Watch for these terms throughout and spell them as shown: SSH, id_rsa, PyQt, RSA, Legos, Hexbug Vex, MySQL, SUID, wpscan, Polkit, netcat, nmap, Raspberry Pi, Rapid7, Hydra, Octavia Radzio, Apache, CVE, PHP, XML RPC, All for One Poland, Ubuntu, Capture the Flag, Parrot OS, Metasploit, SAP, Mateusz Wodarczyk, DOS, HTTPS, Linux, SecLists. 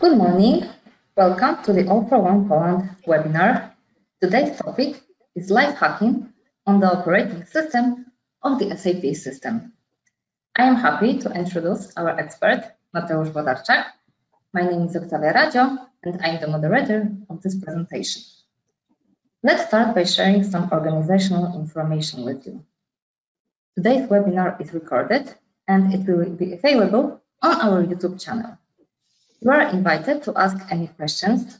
Good morning. Welcome to the All for One Poland webinar. Today's topic is live hacking on the operating system of the SAP system. I am happy to introduce our expert, Mateusz Wodarczyk. My name is Octavia Radzio, and I'm the moderator of this presentation. Let's start by sharing some organizational information with you. Today's webinar is recorded, and it will be available on our YouTube channel. You are invited to ask any questions.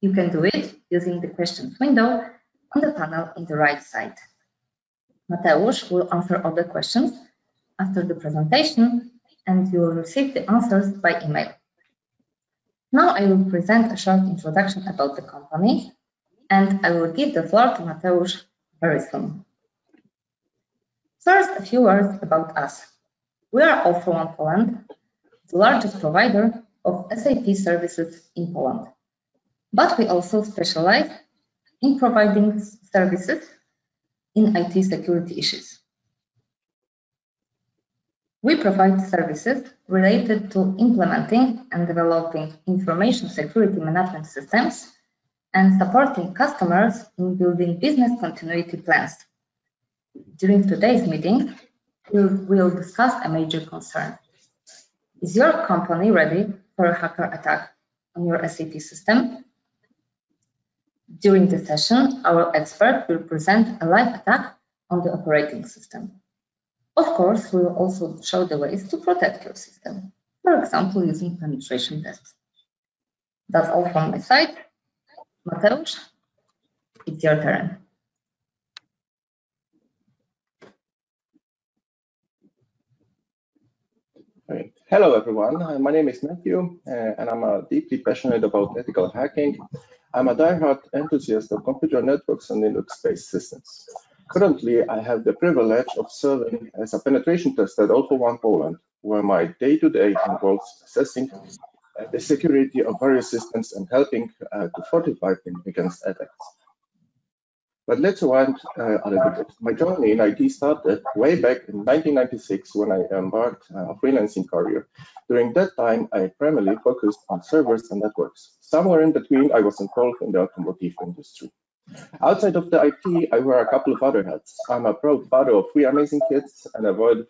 You can do it using the questions window on the panel in the right side. Mateusz will answer all the questions after the presentation, and you will receive the answers by email. Now I will present a short introduction about the company, and I will give the floor to Mateusz very soon. First, a few words about us. We are All for One Poland, the largest provider of SAP services in Poland, but we also specialize in providing services in IT security issues. We provide services related to implementing and developing information security management systems and supporting customers in building business continuity plans. During today's meeting, we will discuss a major concern. Is your company ready for a hacker attack on your SAP system? During the session, our expert will present a live attack on the operating system. Of course, we will also show the ways to protect your system, for example, using penetration tests. That's all from my side. Mateusz, it's your turn. Great. Hello, everyone. My name is Matthew, and I'm deeply passionate about ethical hacking. I'm a diehard enthusiast of computer networks and Linux-based systems. Currently, I have the privilege of serving as a penetration tester at All for One Poland, where my day-to-day involves assessing the security of various systems and helping to fortify them against attacks. But let's rewind a little bit. My journey in IT started way back in 1996 when I embarked on a freelancing career. During that time, I primarily focused on servers and networks. Somewhere in between, I was involved in the automotive industry. Outside of the IT, I wear a couple of other hats. I'm a proud father of 3 amazing kids and a world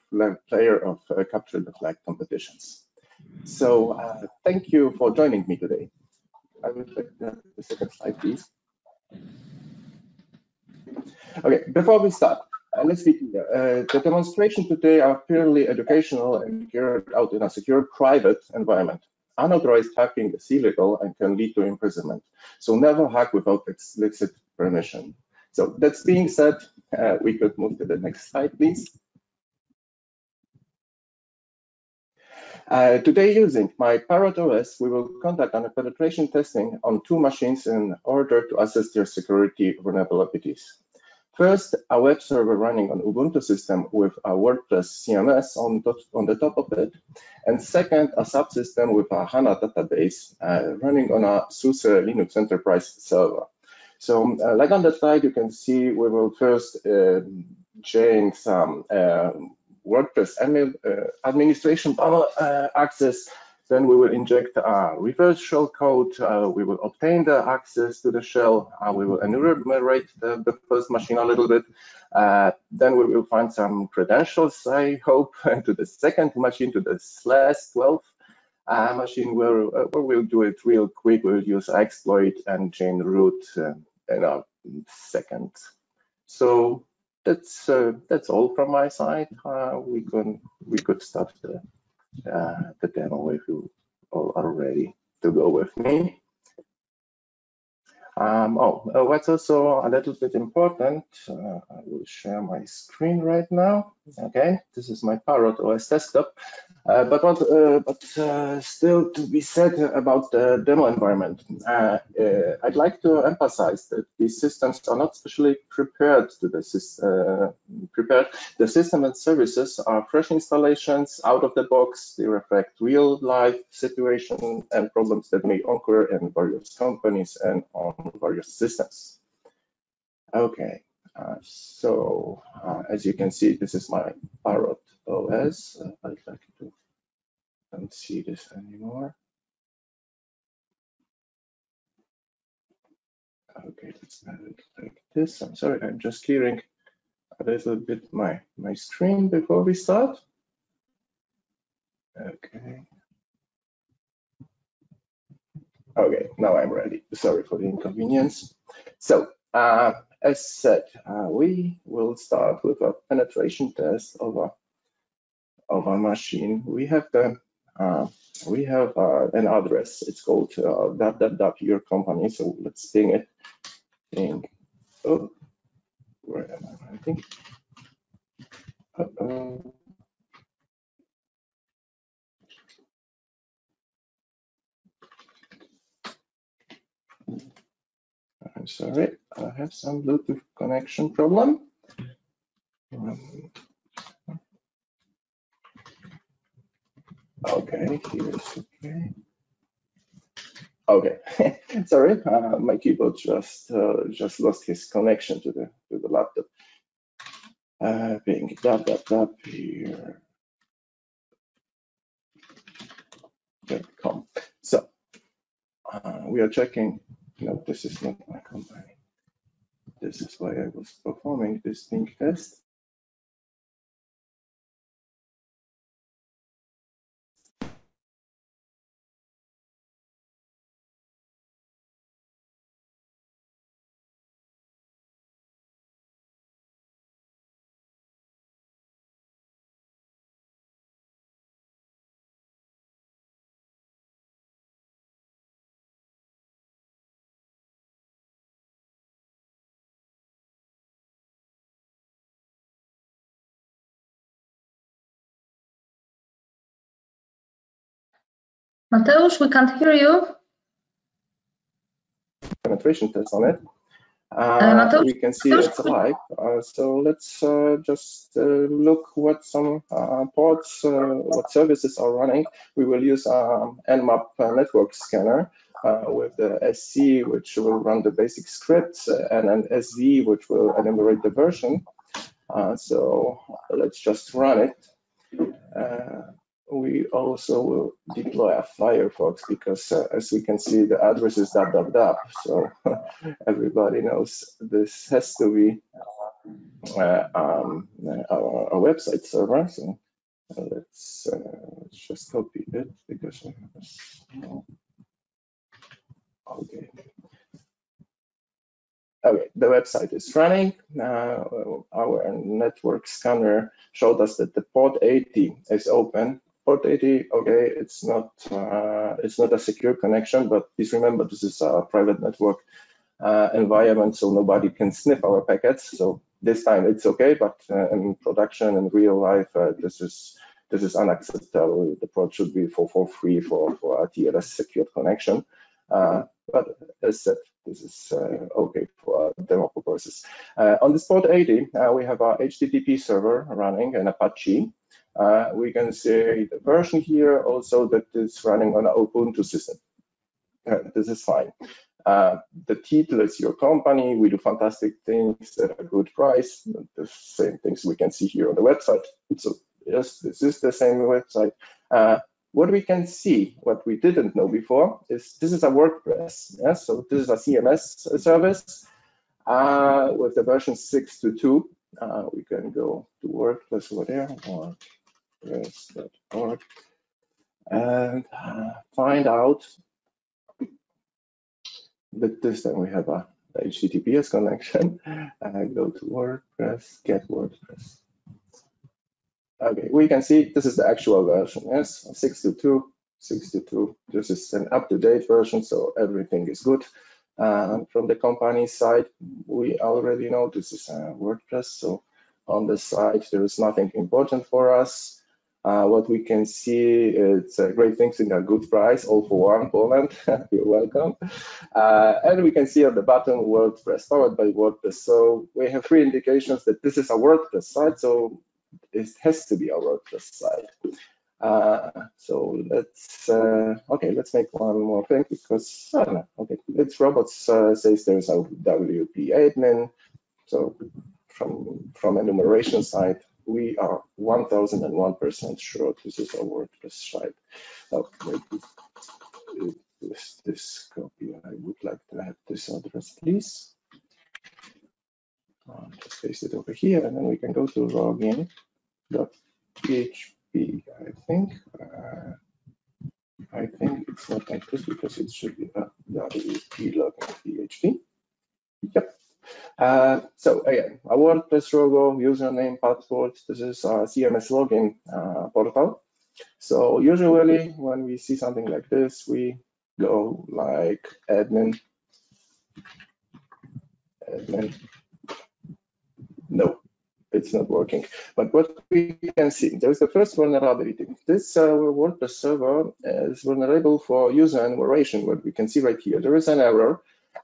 player of Capture the Flag competitions. So thank you for joining me today. I would like to have the second slide, please. Okay, before we start, let's be clear. The demonstrations today are purely educational and carried out in a secure private environment. Unauthorized hacking is illegal and can lead to imprisonment. So never hack without explicit permission. So that being said, we could move to the next slide, please. Today, using my Parrot OS, we will conduct a penetration testing on 2 machines in order to assess their security vulnerabilities. First, a web server running on Ubuntu system with a WordPress CMS on the top of it. And second, a subsystem with a HANA database running on a SUSE Linux Enterprise server. So like on the slide, you can see we will first change some WordPress administration panel access. Then we will inject a reverse shell code. We will obtain the access to the shell. We will enumerate the first machine a little bit. Then we will find some credentials, I hope, to the second machine, to the /12 machine, where we'll do it real quick. We'll use exploit and chain root in a second. So that's all from my side. We could start the demo if you all are ready to go with me. What's also a little bit important, I will share my screen right now. Okay, this is my Parrot OS desktop, but still to be said about the demo environment. I'd like to emphasize that these systems are not specially prepared to the prepared. The system and services are fresh installations out of the box. They reflect real life situations and problems that may occur in various companies and on various systems. Okay, so as you can see, this is my Parrot OS. I'd like to don't see this anymore. Okay, let's add it like this. I'm sorry, I'm just clearing a little bit my screen before we start. Okay, now I'm ready. Sorry for the inconvenience. So, as said, we will start with a penetration test of a machine. We have an address. It's called www your company. So let's ping it. Ping. Oh, where am I? I think. I'm sorry, I have some Bluetooth connection problem. Okay, here's okay. Okay, sorry, my keyboard just lost his connection to the laptop. Ping www here. .com. So we are checking. No, this is not my company. This is why I was performing this ping test. Mateusz, we can't hear you. Penetration test on it. Mateusz, we can see it's live. So let's just look what some ports, what services are running. We will use nmap network scanner with the SC, which will run the basic scripts, and an SD, which will enumerate the version. So let's just run it. We also will deploy a Firefox because, as we can see, the address is www. So everybody knows this has to be our website server. So let's just copy it because I have a small. Okay. Okay, the website is running. Our network scanner showed us that the port 80 is open. Port 80, okay, it's not a secure connection, but please remember this is a private network environment, so nobody can sniff our packets. So this time it's okay, but in production and real life, this is unacceptable. The port should be 443 for a TLS secure connection. But as said, this is okay for demo purposes. On this port 80, we have our HTTP server running and Apache. We can see the version here also that is running on an Ubuntu system. This is fine. The title is your company. We do fantastic things at a good price. The same things we can see here on the website. So yes, this is the same website. What we can see, what we didn't know before, is this is a WordPress. Yeah? So this is a CMS service with the version 6.2. We can go to WordPress over there, WordPress.org, and find out that this time we have a HTTPS connection. Go to WordPress, get WordPress. Okay, we can see this is the actual version, yes, 6.2, 6.2. This is an up-to-date version, so everything is good. From the company side, we already know this is WordPress, so on the side, there is nothing important for us. What we can see is great things in a good price, All for One Poland, you're welcome. And we can see on the bottom WordPress, powered by WordPress. So we have three indications that this is a WordPress site, so it has to be a WordPress site. So let's okay. Let's make one more thing because I don't know. Okay, it's robots says there's a WP admin. So from enumeration side, we are 1001% sure this is a WordPress site. Oh, maybe this copy I would like to have this address, please. Just paste it over here, and then we can go to login.php. I think it's not like this because it should be wp login.php. Yep. So again, a WordPress logo, username, password. This is our CMS login portal. So usually when we see something like this, we go like admin. No, it's not working. But what we can see, there's the first vulnerability. This WordPress server is vulnerable for user enumeration, what we can see right here. There is an error,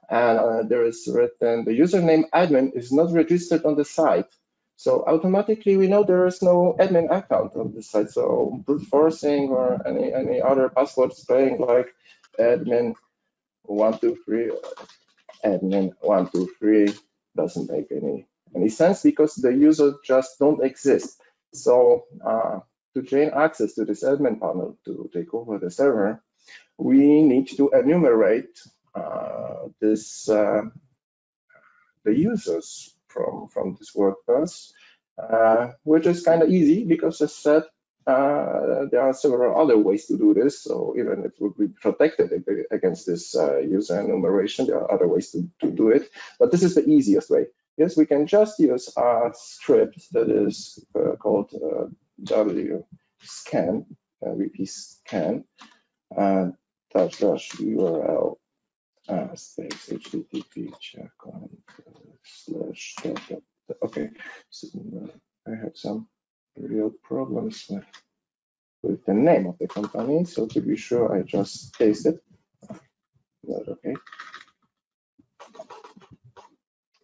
and there is written the username admin is not registered on the site. So automatically we know there is no admin account on the site. So brute forcing or any other password spelling like admin123, admin123 doesn't make any sense because the user just don't exist. So to gain access to this admin panel to take over the server, we need to enumerate the users from this WordPress, which is kind of easy because, as said, there are several other ways to do this. So even if it would be protected against this user enumeration, there are other ways to do it. But this is the easiest way. Yes, we can just use a script that is called wpscan, wpscan, /url. Space http checkpoint / okay, so I had some real problems with the name of the company, so to be sure I just paste it. Not okay.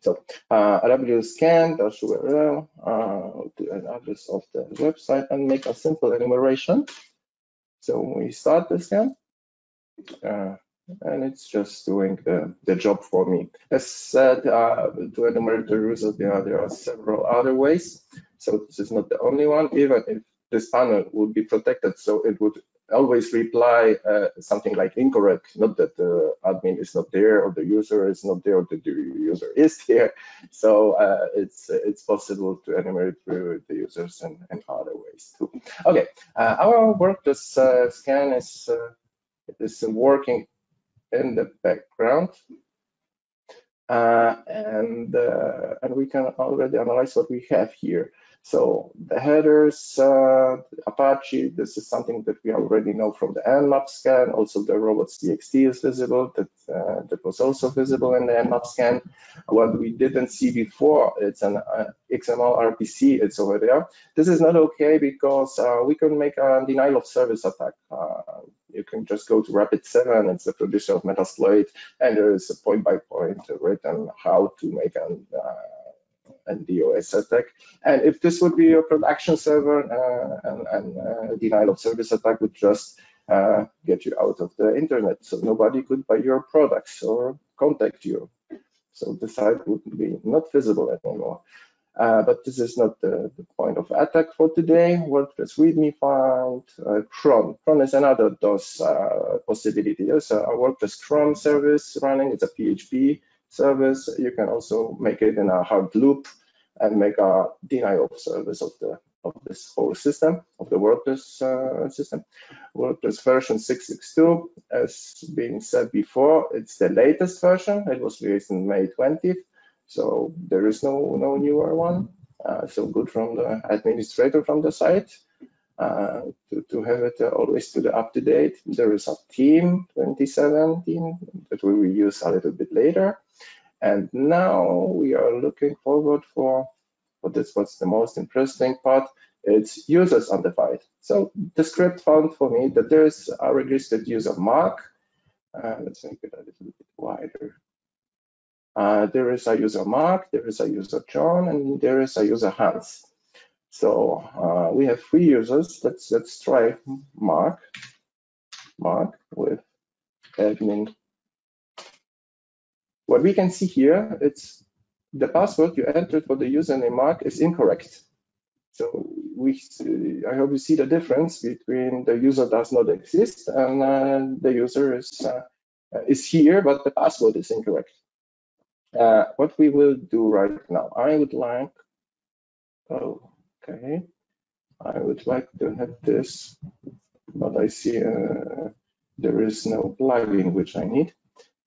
So wscan /url to an address of the website and make a simple enumeration. So we start the scan. And it's just doing the job for me. As said, to enumerate the users, there are several other ways. So this is not the only one, even if this panel would be protected. So it would always reply something like incorrect, not that the admin is not there or the user is not there or the user is there. So it's possible to enumerate the users and other ways too. Okay, our WordPress scan is working in the background, and we can already analyze what we have here. So the headers, Apache, this is something that we already know from the nmap scan. Also the robots.txt is visible, that was also visible in the nmap scan. What we didn't see before, it's an XML RPC, it's over there. This is not okay because we can make a denial of service attack. You can just go to Rapid7, it's the producer of Metasploit, and there is a point-by-point written how to make an DOS attack. And if this would be your production server, and denial of service attack would just get you out of the internet. So nobody could buy your products or contact you. So the site would be not visible anymore. But this is not the point of attack for today. WordPress README found cron. Cron is another DOS possibility. There's a WordPress cron service running. It's a PHP service. You can also make it in a hard loop and make a denial of service of this whole system, of the WordPress system. WordPress version 6.6.2, as been said before, it's the latest version. It was released on May 20th. So there is no newer one. So good from the administrator from the site to have it always to the up to date. There is a theme 2017 that we will use a little bit later. And now we are looking forward for this. What's the most interesting part? It's users undefined. So the script found for me that there is a registered user mark. Let's make it a little bit wider. There is a user Mark, there is a user John, and there is a user Hans. So we have three users. Let's try Mark with admin. What we can see here, it's the password you entered for the username Mark is incorrect. So I hope you see the difference between the user does not exist and the user is is here, but the password is incorrect. What we will do right now, I would like, I would like to have this, but I see there is no plugin which I need.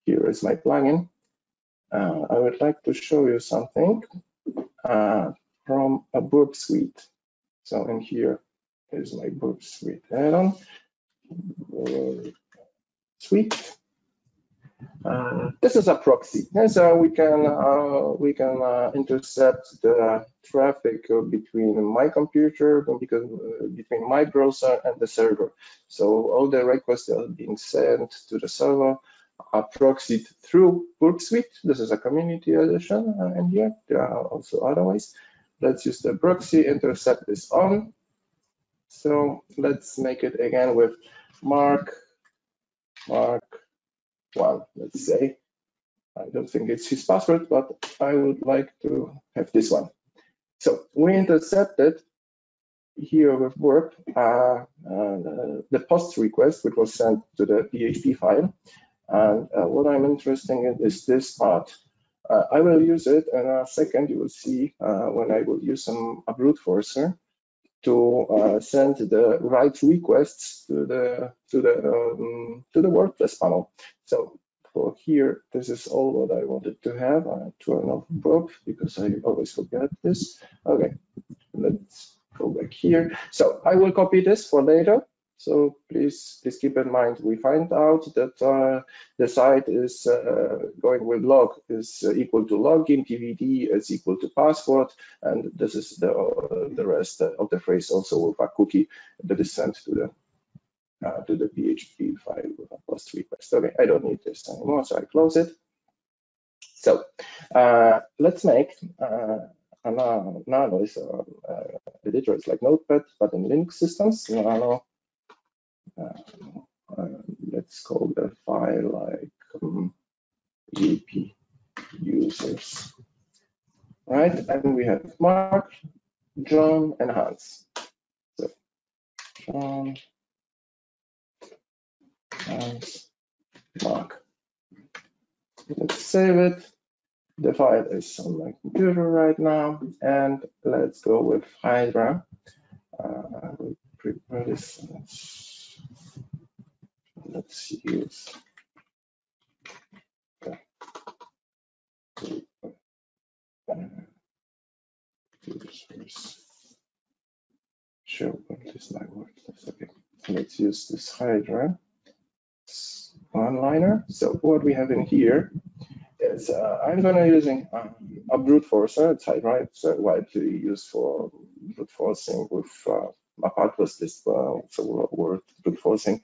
Here is my plugin. I would like to show you something from a Burp Suite. So in here is my Burp Suite add-on. This is a proxy, and so we can intercept the traffic between my computer, between my browser and the server. So all the requests that are being sent to the server are proxied through Burp Suite. This is a community edition, and here there are also other ways. Let's use the proxy. Intercept is on. So let's make it again with mark one, let's say. I don't think it's his password, but I would like to have this one. So we intercepted here with Burp the post request, which was sent to the PHP file. And what I'm interested in is this part. I will use it in a second. You will see when I will use a brute forcer to send the right requests to the WordPress panel. So for here, this is all what I wanted to have. I turn off Burp because I always forget this. Okay, let's go back here. So I will copy this for later. So please keep in mind, we find out that the site is going with log is equal to login, PVD is equal to password, and this is the rest of the phrase also with a cookie that is sent to the PHP file with a post request. Okay, I don't need this anymore, so I close it. So let's make nano is editor. It's like Notepad, but in Linux systems. Nano. Let's call the file like up users, right? And we have Mark, John, and Hans. So John, Hans, Mark. Let's save it. The file is on my computer right now, and let's go with Hydra. I will prepare this. Let's use let's use this Hydra one-liner. So what we have in here is I'm gonna using a brute forcer. It's Hydra. It's widely used for brute forcing with apart was this also word brute forcing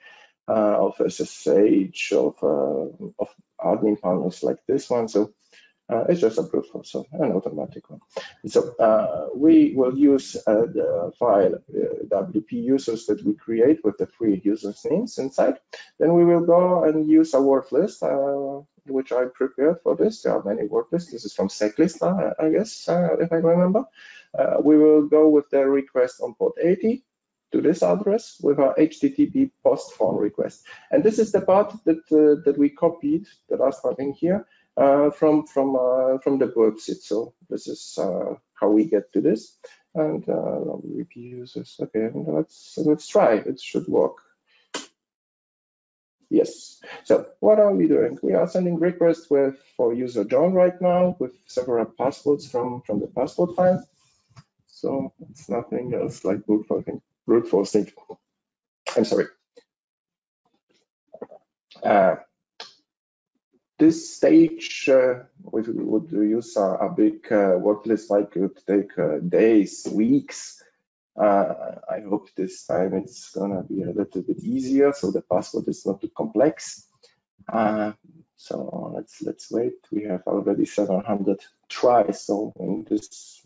of SSH of admin panels like this one. So it's just a brute force, so an automatic one. So we will use the file WP users that we create with the three users names inside. Then we will go and use a word list which I prepared for this. There are many word lists. This is from SecList, I guess, if I remember. We will go with the request on port 80 to this address with our HTTP post form request. And this is the part that we copied, the last one in here, from the Burp Suite. So this is how we get to this. And WP users. Okay, let's try. It should work. Yes. So what are we doing? We are sending requests for user John right now with several passwords from the password file. So it's nothing else like brute forcing. I'm sorry. This stage, we would use a big word list, like it would take days, weeks. I hope this time it's gonna be a little bit easier, so the password is not too complex. So let's wait. We have already 700 tries. So in this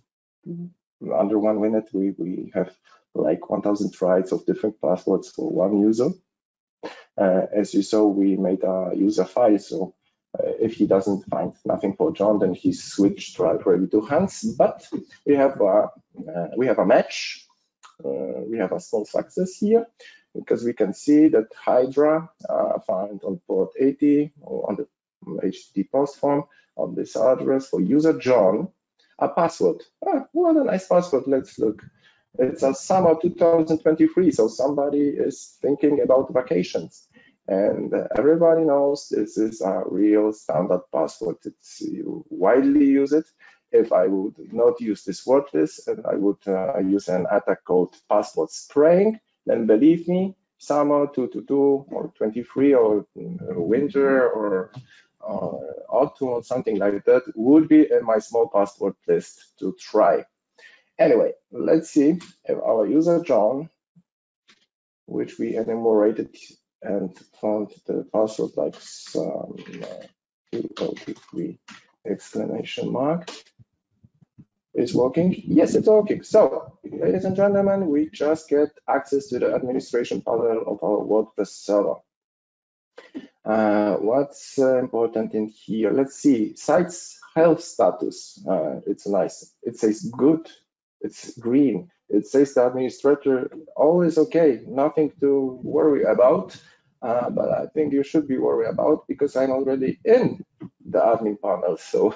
under 1 minute, we have like 1,000 tries of different passwords for one user. As you saw, we made a user file. So if he doesn't find nothing for John, then he switched right away to Hans. But we have a match. We have a small success here. because we can see that Hydra found on port 80 or on the HTTP post form on this address for user John a password. Ah, what a nice password, let's look. It's a summer 2023, so somebody is thinking about vacations. And everybody knows this is a real standard password. It's widely used. If I would not use this word list and I would use an attack called password spraying, then believe me, summer 222 or 23 or winter or autumn or something like that would be in my small password list to try. Anyway, let's see if our user John, which we enumerated and found the password like 203 exclamation mark, is working. Yes, it's working. So, ladies and gentlemen, we just get access to the administration panel of our WordPress server. What's important in here? Let's see. Site's health status. It's nice. It says good. It's green. It says the administrator, all is okay, nothing to worry about. But I think you should be worried about because I'm already in the admin panel, so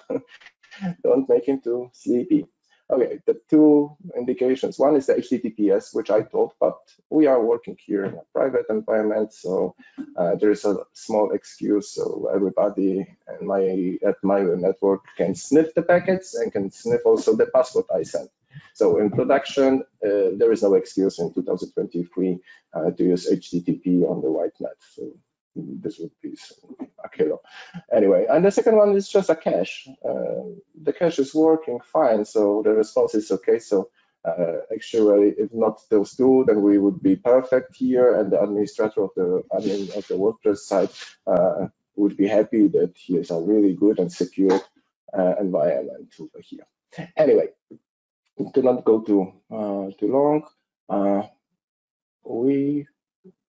don't make him too sleepy. Okay, the two indications. One is the HTTPS, which I told, but we are working here in a private environment, so there is a small excuse, so everybody at my network can sniff the packets and can sniff also the password I sent. So in production, there is no excuse in 2023 to use HTTP on the white net. So this would be a killer. Anyway, and the second one is just a cache. The cache is working fine, so the response is okay. So actually, if not those two, then we would be perfect here, and the administrator of the WordPress site would be happy that he is a really good and secure environment over here. Anyway. To not go too long, we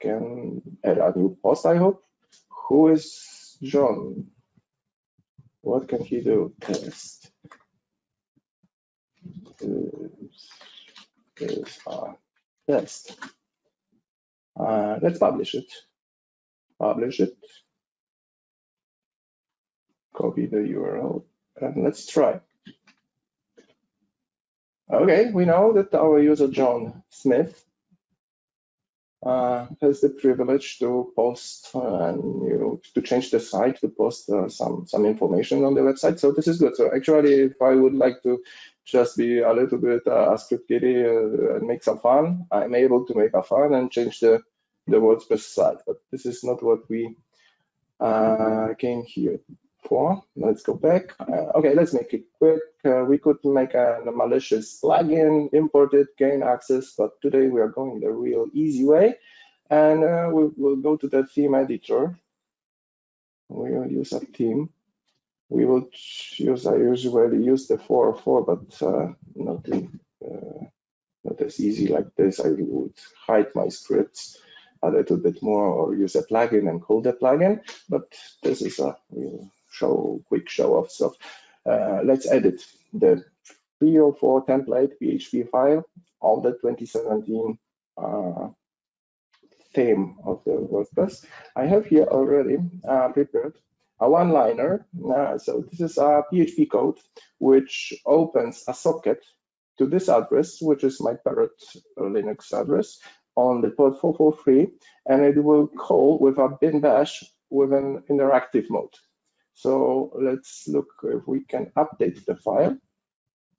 can add a new post, I hope. Who is John? What can he do? Test. Test. Let's publish it. Publish it. Copy the URL and let's try. Okay, we know that our user John Smith has the privilege to post to change the site, to post some information on the website. So this is good. So actually, if I would like to just be a little bit a script kiddie and make some fun, I'm able to make a fun and change the WordPress site. But this is not what we came here for. Let's go back. Okay, let's make it quick. We could make a malicious plugin, import it, gain access, but today we are going the real easy way, and we'll go to the theme editor. We will use a theme. We will choose, I usually use the 404, but not as easy like this. I would hide my scripts a little bit more or use a plugin and call the plugin, but this is a real quick show off stuff. Let's edit the 304 template PHP file on the 2017 theme of the WordPress. I have here already prepared a one-liner. So this is a PHP code which opens a socket to this address, which is my Parrot Linux address on the port 443, and it will call with a bin bash with an interactive mode. So let's look if we can update the file.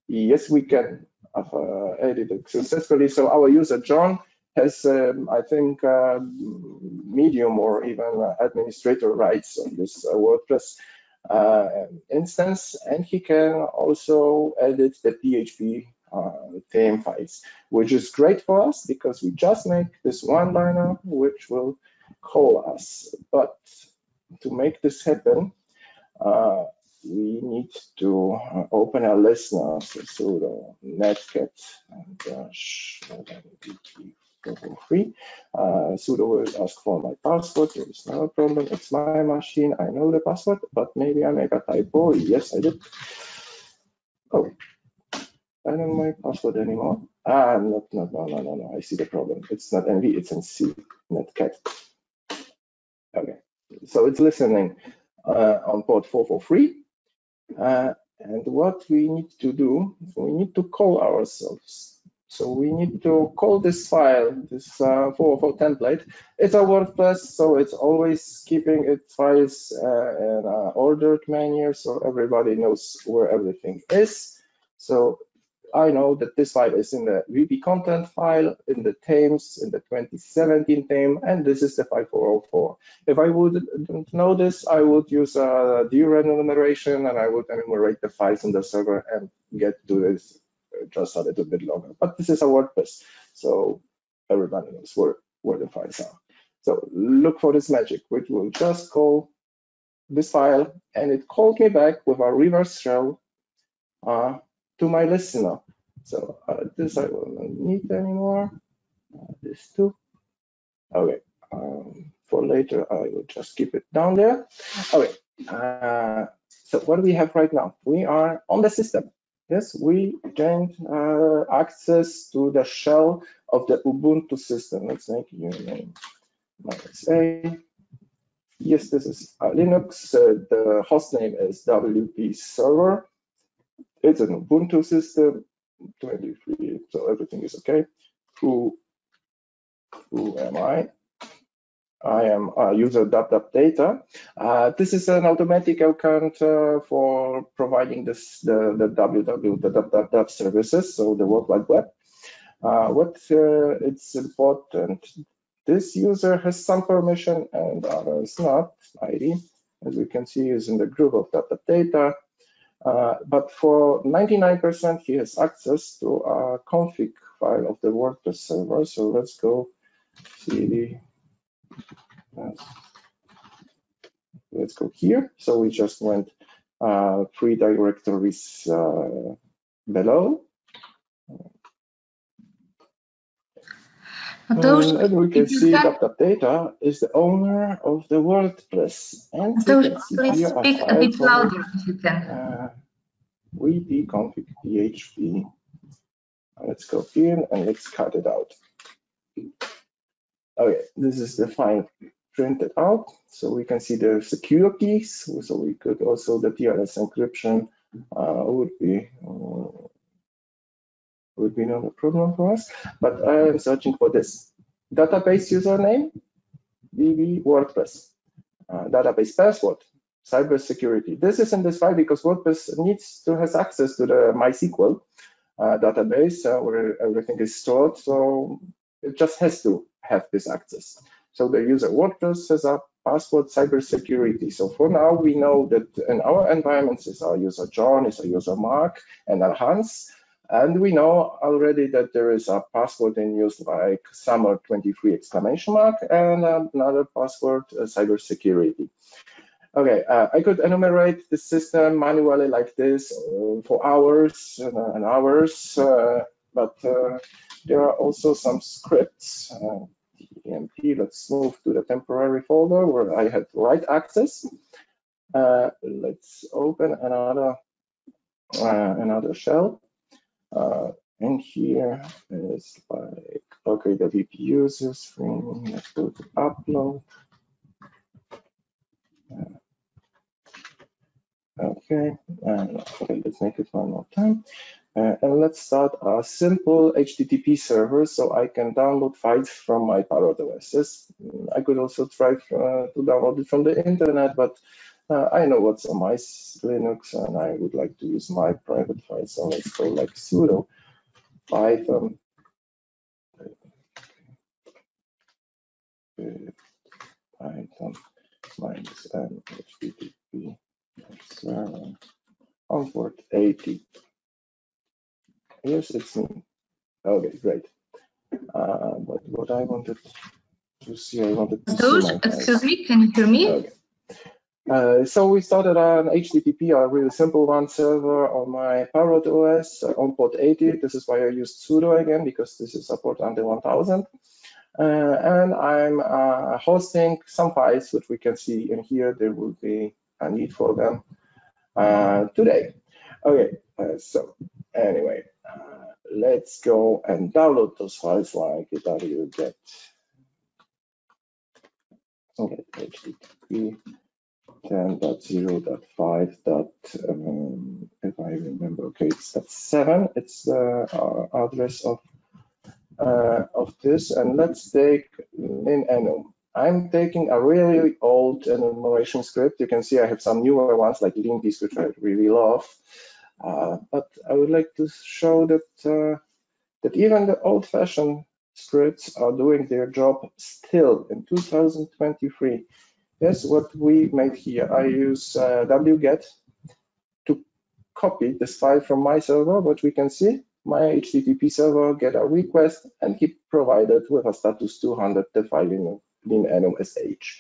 Yes, we can have edited successfully. So our user John has, I think, medium or even administrator rights on this WordPress instance, and he can also edit the PHP theme files, which is great for us because we just make this one-liner which will call us. But to make this happen, we need to open a listener, so the netcat and sudo will ask for my password. There is no problem. It's my machine. I know the password, but maybe I make a typo. Yes, I did. Oh, I don't know my password anymore. Ah, no, I see the problem. It's not NV, it's NC, netcat. Okay, so it's listening on port 443. And what we need to do, we need to call ourselves. So we need to call this file, this 404 template. It's a WordPress, so it's always keeping its files in an ordered manner, so everybody knows where everything is. So I know that this file is in the VB content file, in the TAMES, in the 2017 TAME, and this is the 5404. If I wouldn't know this, I would use a derenumeration and I would enumerate the files in the server and get to this just a little bit longer. But this is a WordPress, so everybody knows where the files are. So look for this magic, which will just call this file, and it called me back with a reverse shell to my listener. So this I will not need anymore. This too. Okay. For later, I will just keep it down there. Okay. So what do we have right now? We are on the system. Yes, we gained access to the shell of the Ubuntu system. Let's make a new name. -a. Yes, this is Linux. The host name is WP server. It's an Ubuntu system, 23, so everything is okay. Who am I? I am user data. This is an automatic account for providing this, the www services, so the World Wide Web. It's important, this user has some permission and others not, ID, as we can see, is in the group of data. But for 99%, he has access to a config file of the WordPress server. So let's go cd. Let's go here. So we just went three directories below. And we can see that the data is the owner of the WordPress. And please speak a bit louder if you can. WP config PHP. Let's go here and let's cut it out. Okay, this is the file printed out. So we can see the secure keys. So we could also, the TLS encryption would be not a problem for us, but I am searching for this database username, DB WordPress, database password, cybersecurity. This is in this file because WordPress needs to have access to the MySQL database where everything is stored, so it just has to have this access. So the user WordPress has a password, cybersecurity. So for now, we know that in our environments is our user John, is our user Mark, and our Hans. And we know already that there is a password in use like summer 23 exclamation mark and another password, cybersecurity. Okay, I could enumerate the system manually like this for hours and hours, but there are also some scripts. TMP, let's move to the temporary folder where I had write access. Let's open another shell. And here is like, okay, the VP users from, let's go to upload. Okay, let's make it one more time. And let's start a simple HTTP server so I can download files from my Parrot OS. I could also try to download it from the internet, but I know what's on my Linux, and I would like to use my private file. So let's go like sudo python -http server on port 80. Yes, it's me. Okay, great. But what I wanted to see, excuse me, can you hear me? Okay. So we started an HTTP, a really simple one server on my Parrot OS on port 80. This is why I used sudo again, because this is a port under 1000. And I'm hosting some files, which we can see in here. There will be a need for them today. Okay, so Anyway, let's go and download those files like wget. Okay, HTTP 10.0.5. If I remember, okay, it's that 7. It's the address of this, and let's take in enum. I'm taking a really old enumeration script. You can see I have some newer ones like Lindy's, which I really love. But I would like to show that that even the old-fashioned scripts are doing their job still in 2023. That's what we made here. I use wget to copy this file from my server, but we can see my HTTP server get a request and he provided with a status 200 the file in enum sh.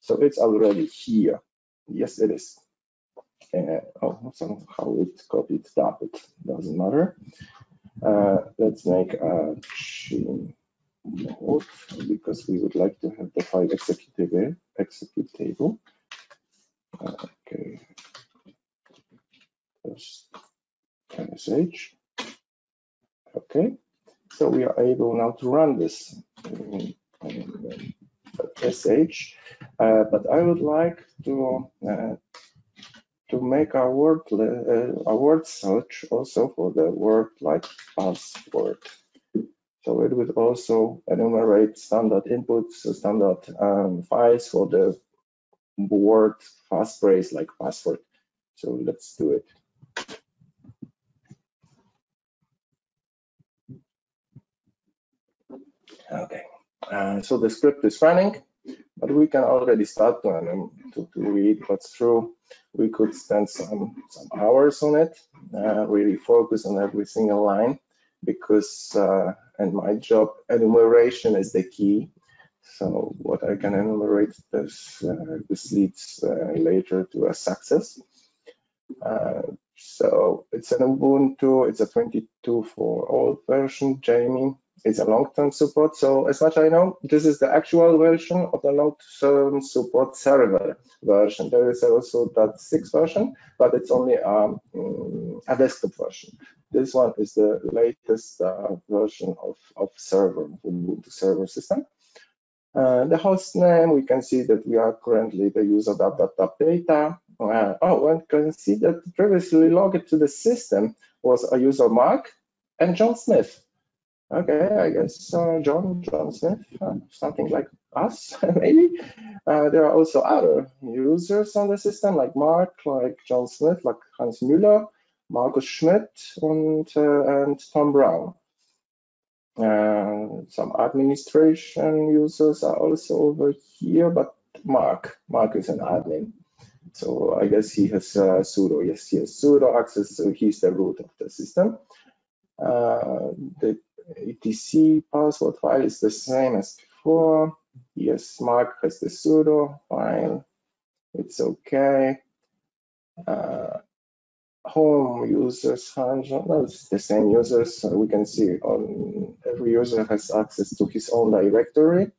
So it's already here. Yes, it is. Oh, somehow it copied that. It doesn't matter. Let's make a chain mode because we would like to have the file executable. Okay. First, sh. Okay. So we are able now to run this sh. But I would like to make a word search also for the word like password. So it would also enumerate standard inputs, standard files for the word passphrase like password. So let's do it. Okay, so the script is running, but we can already start to read what's true. We could spend some hours on it, really focus on every single line, because in my job, enumeration is the key. So what I can enumerate, this leads later to a success. So it's an Ubuntu, it's a 22 for old version, Jamie. It's a long-term support, so as much I know, this is the actual version of the long-term support server version. There is also that 6 version, but it's only a desktop version. This one is the latest version of server, Ubuntu server system. The host name, we can see that we are currently the user data. Oh, and can see that previously logged to the system was a user Mark and John Smith. Okay, I guess John Smith, something like us, maybe. There are also other users on the system, like Mark, like John Smith, like Hans Müller, Markus Schmidt, and Tom Brown. Some administration users are also over here, but Mark is an admin. So I guess he has sudo. Yes, he has sudo access, so he's the root of the system. The etc password file is the same as before. Yes, Mark has the sudo file. It's okay. Home users, well, it's the same users. So we can see on every user has access to his own directory.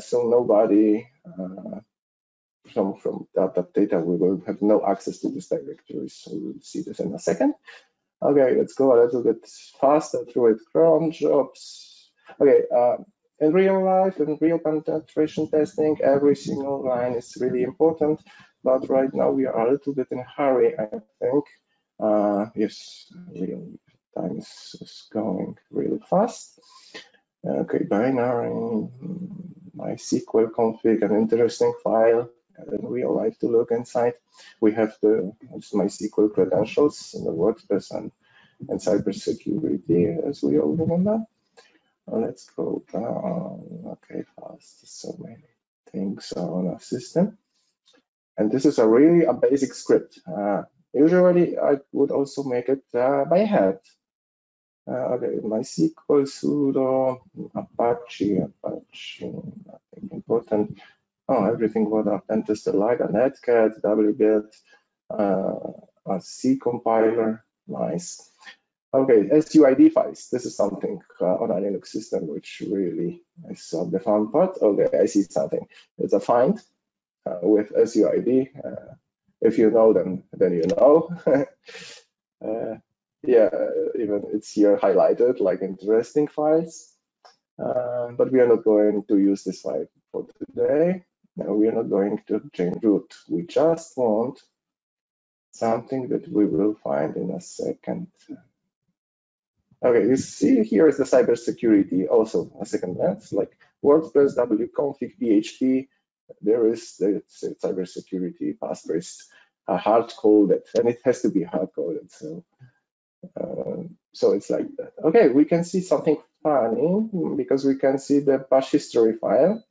So nobody from that data we will have no access to this directory. So we'll see this in a second. Okay, let's go a little bit faster through it. Cron jobs. Okay, in real life, in real penetration testing, every single line is really important. But right now we are a little bit in a hurry, I think. Yes, really, time is going really fast. Okay, binary, MySQL config, an interesting file. In real life to look inside. We have the MySQL credentials in the WordPress and cybersecurity, as we all remember. Let's go down. Okay, fast. So many things are on our system. And this is a really basic script. Usually, I would also make it by hand. Okay, MySQL, sudo, Apache, nothing important. Oh, everything what I've tested like a netcat, wget, a C compiler, nice. Okay, SUID files. This is something on a Linux system which really is the fun part. Okay, I see something. It's a find with SUID. If you know them, then you know. yeah, even it's here highlighted like interesting files. But we are not going to use this file for today. No, we are not going to change root. We just want something that we will find in a second. Okay, you see here is the cybersecurity, also a second glance, like WordPress, wconfig, PHP. There is the cybersecurity passphrase, hard-coded, and it has to be hard-coded. So, so it's like that. Okay, we can see something funny because we can see the bash history file,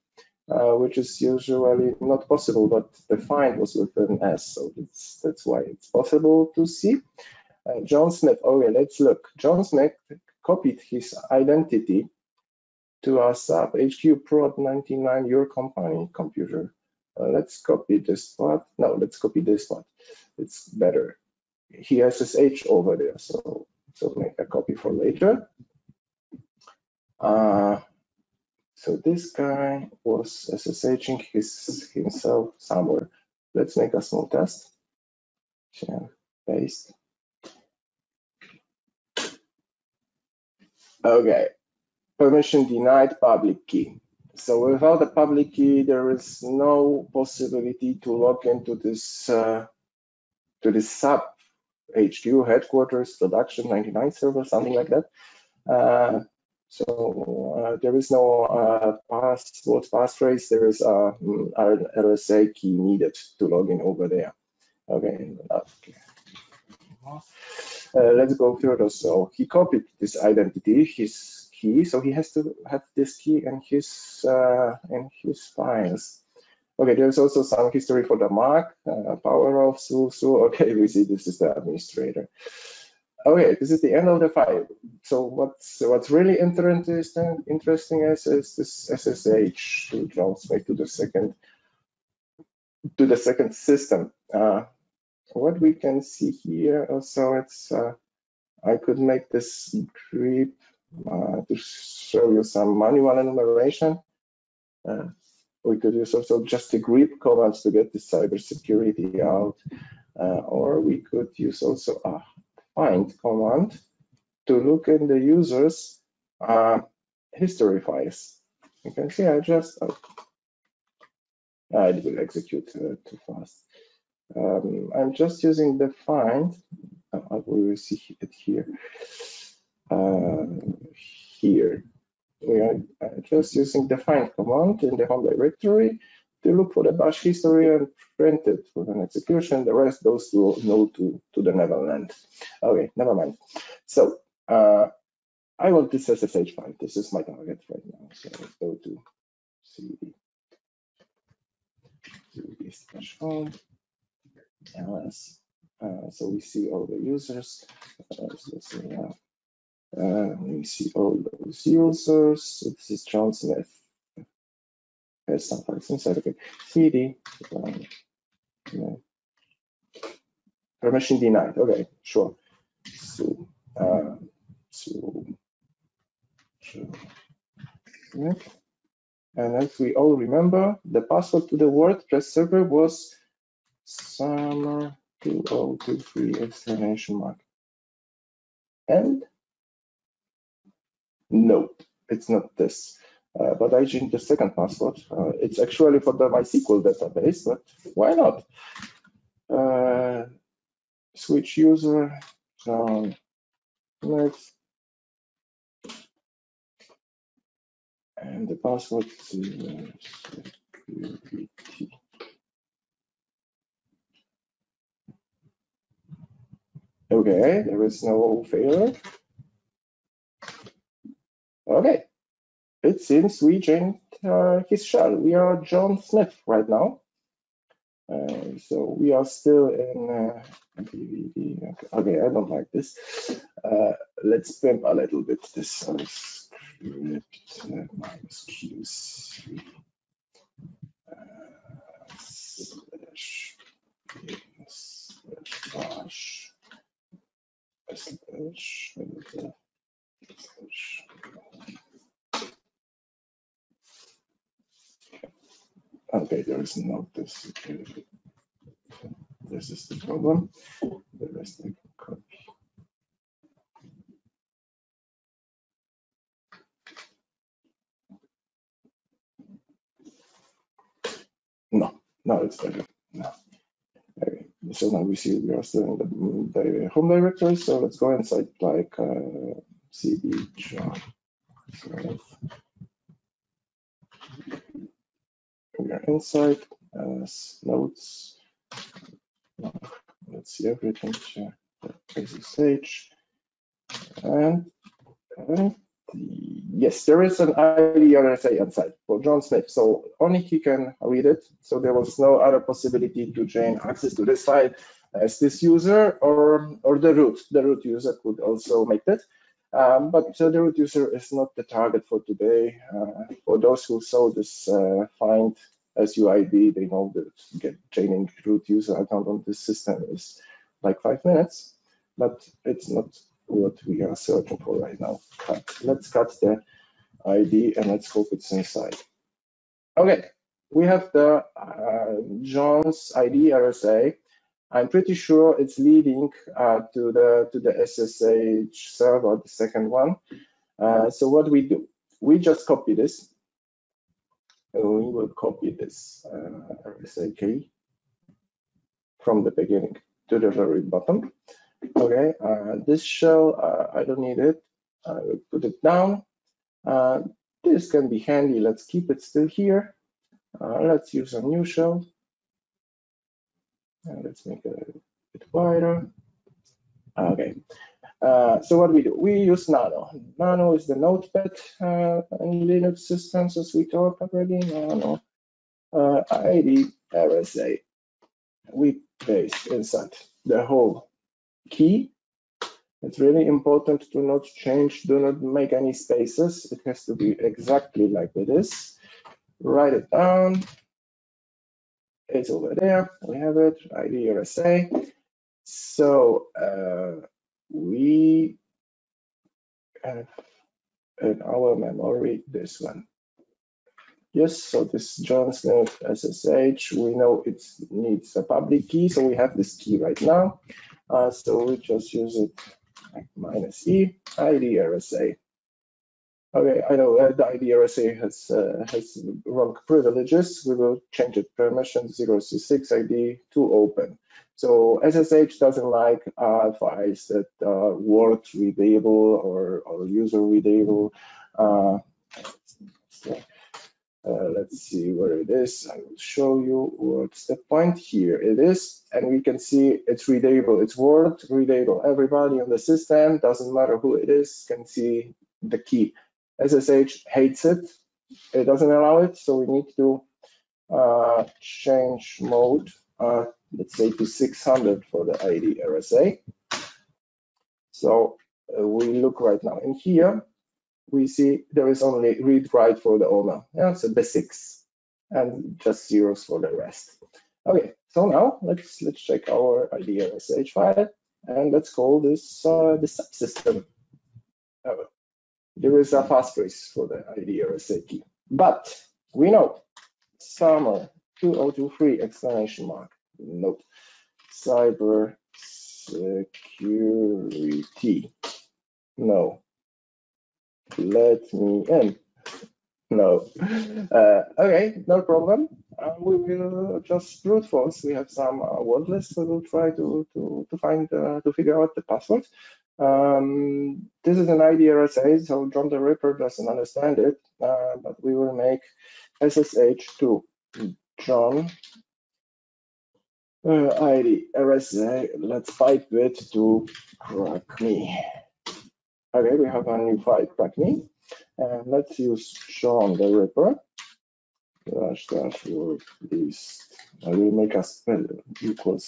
which is usually not possible, but the find was with an S, so that's why it's possible to see. John Smith, oh yeah, let's look. John Smith copied his identity to a SAP HQ Prod 99, your company computer. Let's copy this part. No, let's copy this part. It's better. He has SSH over there, so make a copy for later. So this guy was SSHing himself somewhere. Let's make a small test. Share, paste. Okay, permission denied, public key. So without a public key, there is no possibility to log into this to this SAP HQ headquarters production 99 server, something like that. So there is no password, passphrase. There is a RSA key needed to log in over there. Okay. Let's go further. So he copied this identity, his key. So he has to have this key and his files. Okay, there's also some history for the MAC, power off, so okay, we see this is the administrator. Okay, this is the end of the file. So what's really interesting is this SSH to transmit to the second system. What we can see here also, it's I could make this grip to show you some manual enumeration. We could use also just the grip commands to get the cybersecurity out, or we could use also a find command to look in the user's history files. You can see I just it will execute too fast. I'm just using the find. We will see it here. Here we are just using the find command in the home directory to look for the bash history and print it with an execution. The rest goes to no to the Netherlands. Okay, never mind. So I want this SSH file. This is my target right now. So let's go to cd/home. TLS. So we see all the users. We see all those users. This is John Smith. There's some files inside. Okay. CD. Permission denied. Okay, sure. So, yeah. And as we all remember, the password to the WordPress server was summer 2023 exclamation mark. And no, it's not this. But I changed the second password. It's actually for the MySQL database, but why not? Switch user. Let's. And the password is security. Okay, there is no failure. Okay, it seems we changed his shell. We are John Smith right now. So we are still in DVD. Okay, I don't like this. Let's pimp a little bit this script minus QC /bash. Okay, there is not this. This is the problem. The rest I can copy. etc. Now, so now we see we are still in the home directory. So let's go inside like cd John. So we are inside as nodes. Let's see everything. SSH and yes, there is an id_rsa inside for John's name, so only he can read it. So there was no other possibility to gain access to this file as this user or the root. The root user could also make that, but the root user is not the target for today. For those who saw this find SUID, they know that chaining root user account on this system is like 5 minutes, but it's not what we are searching for right now. Let's cut the ID and let's hope it's inside. Okay, we have the John's id_rsa. I'm pretty sure it's leading to the SSH server, the second one. So what we do? We just copy this. We will copy this RSA key from the beginning to the very bottom. Okay, this shell, I don't need it. I will put it down. This can be handy. Let's keep it still here. Let's use a new shell. Let's make it a bit wider. Okay, so what we do? We use nano. Nano is the notepad in Linux systems, as we talked already. Nano id_rsa. We paste inside the whole key. It's really important to not change, do not make any spaces. It has to be exactly like this. Write it down. It's over there. We have it, id_rsa. So we have in our memory this one. Yes, so this John's SSH, we know it needs a public key, so we have this key right now. So we just use it like -e id_rsa. Okay, I know the id_rsa has wrong privileges. We will change it permission 0/6 id to open. So SSH doesn't like files that are word readable or user readable. Let's see where it is. I will show you what's the point here. It is, and we can see it's readable. It's word readable. Everybody on the system, doesn't matter who it is, can see the key. SSH hates it. It doesn't allow it, so we need to change mode. Let's say to 600 for the id_rsa. So we look right now in here. We see there is only read-write for the owner, yeah, so the 6, and just zeros for the rest. Okay, so now let's check our id_rsa file, and let's call this the subsystem. There is a passphrase for the id_rsa key, but we know summer 2023 exclamation mark note cyber security no. Let me in. No. Okay, no problem. We will just brute force. We have some word lists. We will try to find to figure out the password. This is an id_rsa, so John the Ripper doesn't understand it. But we will make SSH to John id_rsa. Let's pipe it to crack me. Okay, we have a new file, crack me. And let's use John the Ripper. Dash word list. I will make a spell equals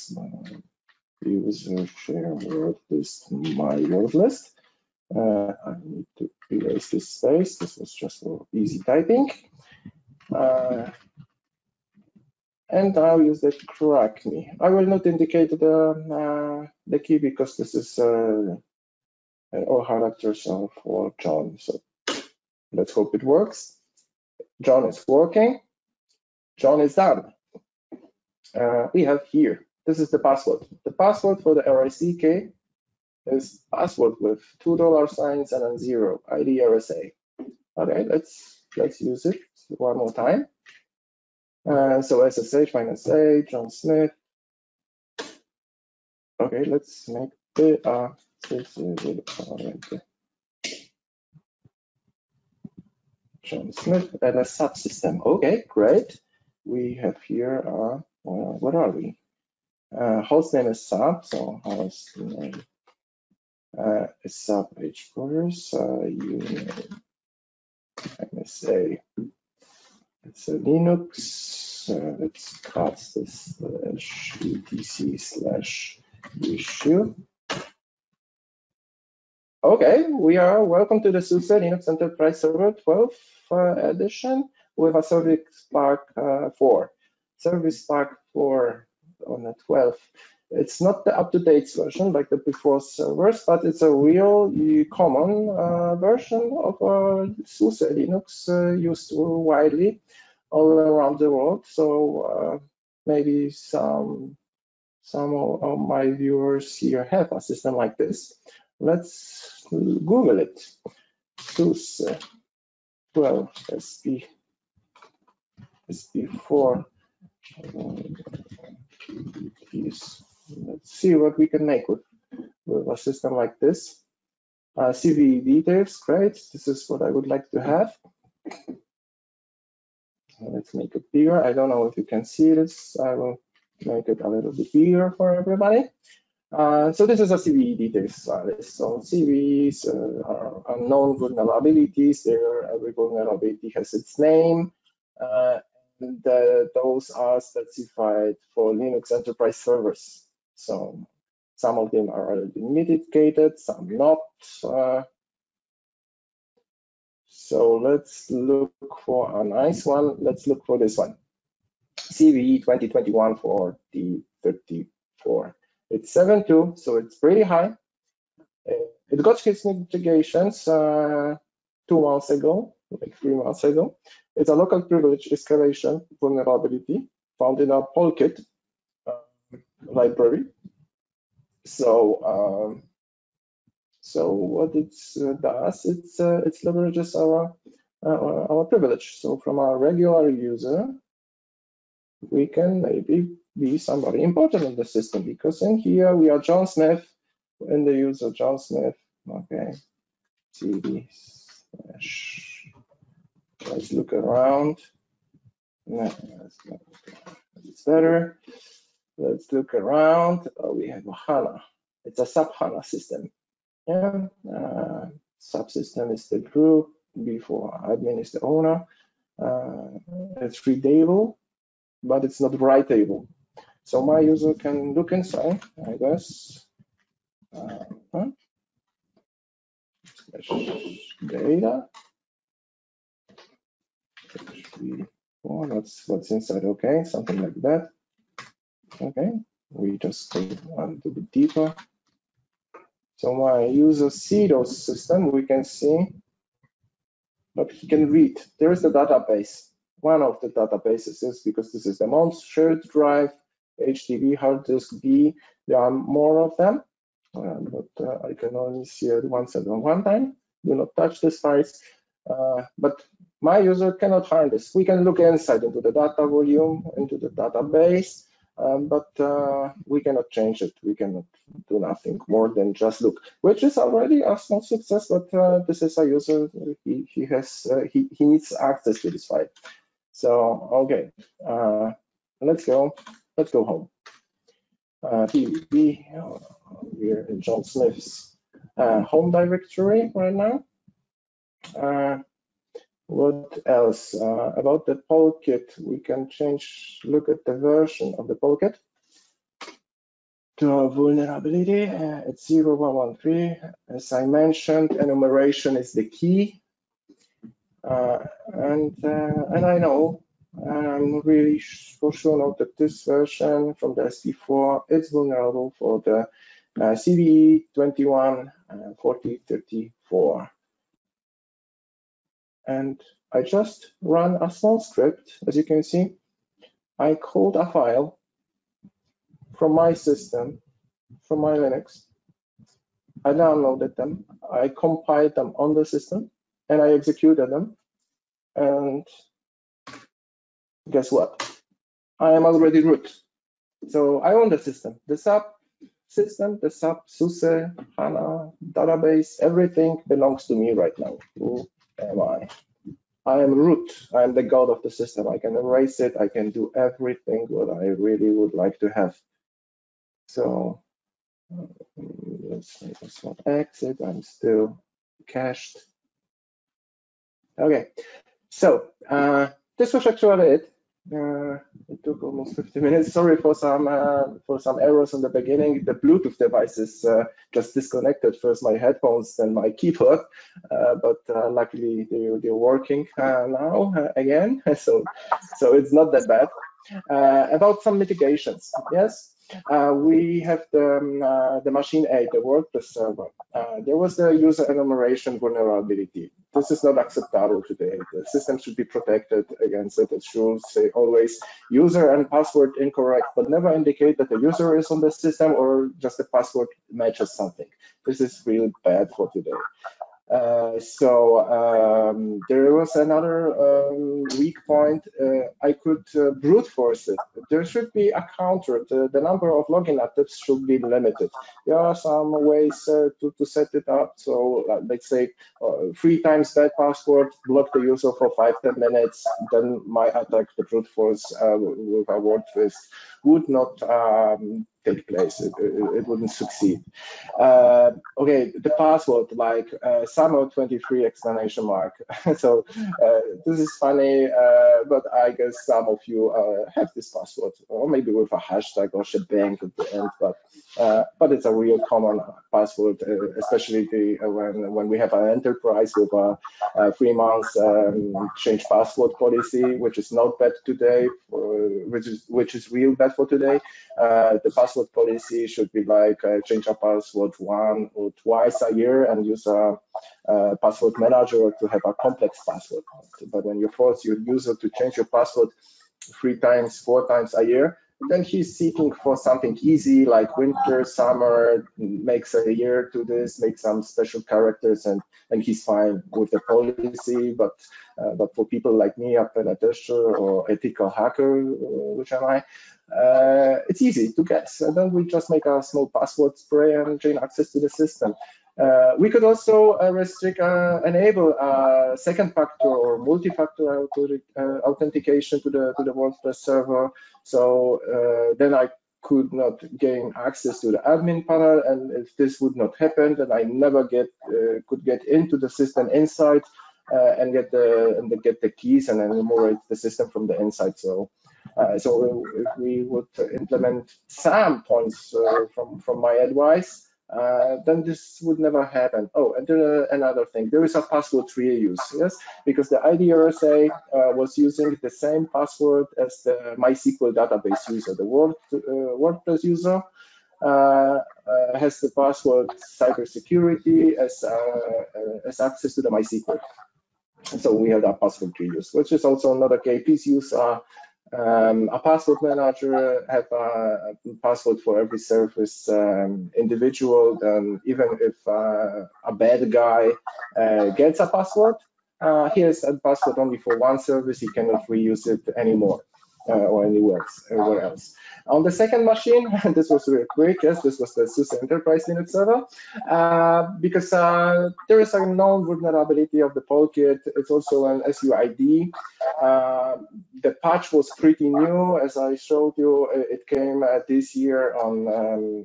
user share word list, my word list. I need to erase this space. This was just for easy typing. And I'll use the crack me. I will not indicate the key because this is all characters are for John, so let's hope it works. John is working. John is done. We have here, this is the password. The password for the RSA is password with $2 signs and then 0, id_rsa. Okay, let's use it one more time. So SSH minus H on snip. Okay, let's make the John Smith and a subsystem. Okay, great. We have here, well, what are we? Hostname is sub, so hostname is sub H first. MSA. It's a Linux. Let's cut this slash etc slash issue. Okay, we are welcome to the SUSE Linux Enterprise Server 12th edition with a Service Spark 4. Service Spark 4 on the 12th. It's not the up-to-date version like the before servers, but it's a real common version of SUSE Linux used widely all around the world. So maybe some of my viewers here have a system like this. Let's Google it. SUSE 12 SP4. Let's see what we can make with a system like this. CV details, great. This is what I would like to have. Let's make it bigger. I don't know if you can see this. I will make it a little bit bigger for everybody. So this is a CVE details list. So CVEs are known vulnerabilities. Every vulnerability has its name. And those are specified for Linux Enterprise servers. So some of them are already mitigated, some not. So let's look for a nice one. Let's look for this one. CVE 2021-4034. It's 7.2, so it's pretty high. It got its mitigations 2 months ago, like 3 months ago. It's a local privilege escalation vulnerability found in our Polkit library. So, so what it does, it leverages our privilege. So from our regular user, we can maybe be somebody important in the system, because in here we are John Smith and the user John Smith. Okay, cd slash. Let's look around. No, it's better. Let's look around. Oh, we have a HANA. It's a sub HANA system. Yeah, subsystem is the group before admin is the owner. It's readable, but it's not writable. So my user can look inside, I guess. Data. Oh, that's what's inside. Okay, something like that. Okay, we just go a little bit deeper. So my user sees those system, we can see, but he can read. There is the database. One of the databases is, because this is the mom's shared drive, HDD, hard disk B. There are more of them, but I can only see it once at one time. Do not touch the files. But my user cannot harm this. We can look inside into the data volume, into the database, but we cannot change it. We cannot do nothing more than just look, which is already a small success. But this is a user. He needs access to this file. So, okay, let's go home. We're in John Smith's home directory right now. What else? About the Polkit, we can change, look at the version of the Polkit to a vulnerability. It's 0.113. As I mentioned, enumeration is the key. And I know, I'm really for sure now that this version from the SP4 is vulnerable for the CVE 21-4034. And I just run a small script. As you can see, I called a file from my system, from my Linux. I downloaded them, I compiled them on the system, and I executed them, and guess what? I am already root. So I own the system, the SAP system, the SAP, SUSE, HANA, database, everything belongs to me right now. Who am I? I am root. I am the god of the system. I can erase it. I can do everything what I really would like to have. So let's make this one exit. I'm still cached. Okay. So this was actually it. It took almost 50 minutes. Sorry for some errors in the beginning. The Bluetooth devices just disconnected. First my headphones, then my keyboard. But luckily they're working now again. So it's not that bad. About some mitigations. Yes, we have the machine A, the WordPress server. There was the user enumeration vulnerability. This is not acceptable today. The system should be protected against it. It should say always user and password incorrect, but never indicate that the user is on the system or just the password matches something. This is really bad for today. So there was another weak point. I could brute force it. There should be a counter. The number of login attempts should be limited. There are some ways to set it up. So let's say 3 times that password, block the user for 5–10 minutes. Then my attack, the brute force with a word twist, would not take place. It wouldn't succeed. Okay, the password, like summer 23 exclamation mark. So this is funny, but I guess some of you have this password, or maybe with a hashtag or shebang at the end. But it's a real common password, especially when we have an enterprise with a 3 months change password policy, which is not bad today, which is real bad for today. The password policy should be like change a password 1 or 2 times a year and use a password manager to have a complex password. But when you force your user to change your password 3 times, 4 times a year, then he's seeking for something easy like winter, summer, makes a year to this, make some special characters, and he's fine with the policy. But for people like me, a penetration or ethical hacker, which am I, it's easy to guess. And then we just make a small password spray and gain access to the system. We could also restrict, enable second-factor or multi-factor authentication to the WordPress server. So then I could not gain access to the admin panel, and if this would not happen, then I never could get into the system inside and get the keys and enumerate the system from the inside. So. So if we would implement some points from my advice, then this would never happen. Oh, and another thing, there is a password reuse, yes? Because the id_rsa was using the same password as the MySQL database user. The WordPress user has the password cybersecurity as access to the MySQL. So we have that password reuse, which is also another key. Please use a password manager, have a password for every service individual. Then even if a bad guy gets a password, he has a password only for one service, he cannot reuse it anymore or anywhere else. On the second machine, this was real quick, yes, this was the SUSE Enterprise Linux server, because there is a known vulnerability of the Polkit. It's also an SUID. The patch was pretty new, as I showed you. It came this year on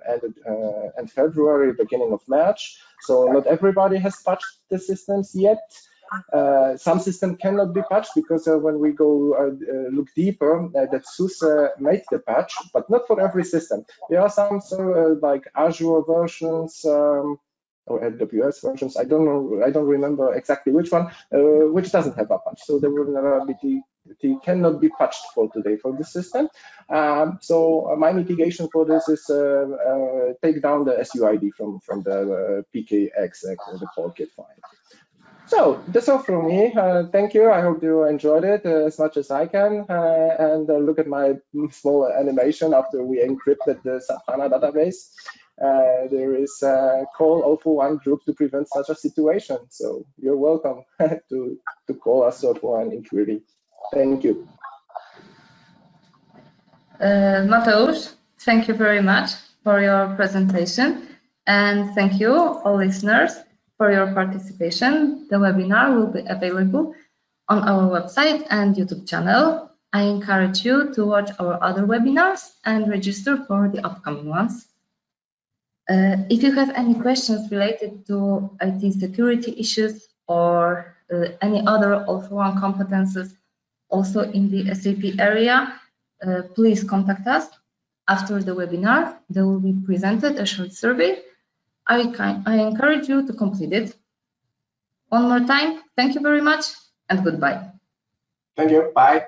end February, beginning of March. So not everybody has patched the systems yet. Some system cannot be patched because when we go look deeper, that SUSE made the patch, but not for every system. There are some like Azure versions or AWS versions. I don't know. I don't remember exactly which one, which doesn't have a patch. So the vulnerability cannot be patched for today for the system. So my mitigation for this is take down the SUID from the pkexec or the Polkit file. So that's all from me. Thank you. I hope you enjoyed it as much as I can. And look at my small animation after we encrypted the SAP HANA database. There is a call All for One group to prevent such a situation. So you're welcome to call us All for One inquiry. Thank you. Mateusz, thank you very much for your presentation, and thank you all listeners for your participation. The webinar will be available on our website and YouTube channel. I encourage you to watch our other webinars and register for the upcoming ones. If you have any questions related to IT security issues or any other All for One competences also in the SAP area, please contact us. After the webinar, there will be presented a short survey. I encourage you to complete it. One more time, thank you very much and goodbye. Thank you. Bye.